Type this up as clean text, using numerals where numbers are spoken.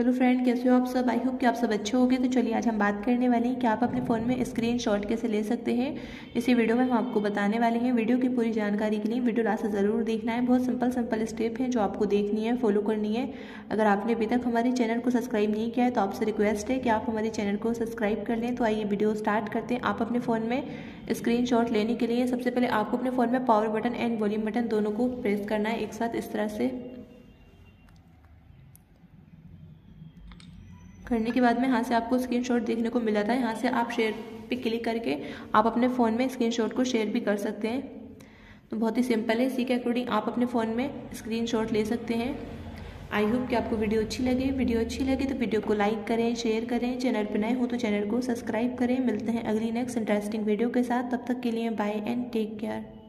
Hello friend, कैसे हो आप सब। आई होप कि आप सब अच्छे होंगे। तो चलिए आज हम बात करने वाले हैं कि आप अपने फ़ोन में स्क्रीनशॉट कैसे ले सकते हैं। इसी वीडियो में हम आपको बताने वाले हैं। वीडियो की पूरी जानकारी के लिए वीडियो लास्ट ज़रूर देखना है। बहुत सिंपल स्टेप है जो आपको देखनी है, फॉलो करनी है। अगर आपने अभी तक हमारे चैनल को सब्सक्राइब नहीं किया है तो आपसे रिक्वेस्ट है कि आप हमारे चैनल को सब्सक्राइब कर लें। तो आइए वीडियो स्टार्ट करते हैं। आप अपने फ़ोन में स्क्रीनशॉट लेने के लिए सबसे पहले आपको अपने फ़ोन में power button and volume button दोनों को प्रेस करना है एक साथ। इस तरह से करने के बाद में यहाँ से आपको स्क्रीनशॉट देखने को मिला था। यहाँ से आप शेयर पे क्लिक करके आप अपने फ़ोन में स्क्रीनशॉट को शेयर भी कर सकते हैं। तो बहुत ही सिंपल है। इसी के अकॉर्डिंग आप अपने फ़ोन में स्क्रीनशॉट ले सकते हैं। आई होप कि आपको वीडियो अच्छी लगी। वीडियो अच्छी लगी तो वीडियो को लाइक करें, शेयर करें। चैनल पर नए हो तो चैनल को सब्सक्राइब करें। मिलते हैं अगली नेक्स्ट इंटरेस्टिंग वीडियो के साथ। तब तक के लिए बाय एंड टेक केयर।